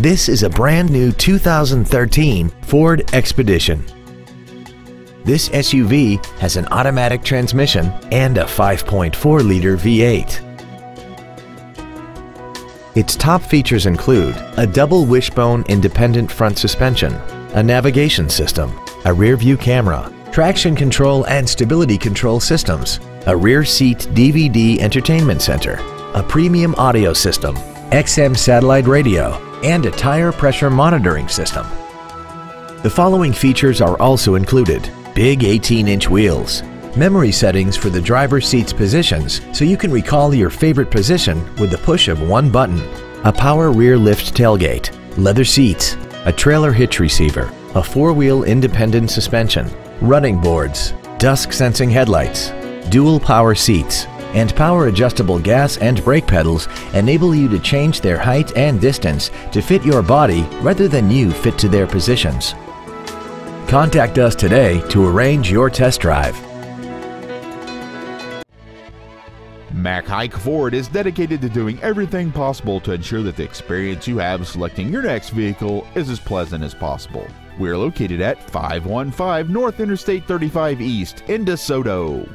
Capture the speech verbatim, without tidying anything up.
This is a brand new two thousand thirteen Ford Expedition. This S U V has an automatic transmission and a five point four liter V eight. Its top features include a double wishbone independent front suspension, a navigation system, a rear view camera, traction control and stability control systems, a rear seat D V D entertainment center, a premium audio system, X M satellite radio, and a tire pressure monitoring system. The following features are also included: big eighteen inch wheels, memory settings for the driver's seat's positions so you can recall your favorite position with the push of one button, a power rear lift tailgate, leather seats, a trailer hitch receiver, a four-wheel independent suspension, running boards, dusk sensing headlights, dual power seats, and power adjustable gas and brake pedals enable you to change their height and distance to fit your body rather than you fit to their positions. Contact us today to arrange your test drive. Mac Haik Ford is dedicated to doing everything possible to ensure that the experience you have selecting your next vehicle is as pleasant as possible. We're located at five one five North Interstate thirty-five East in DeSoto.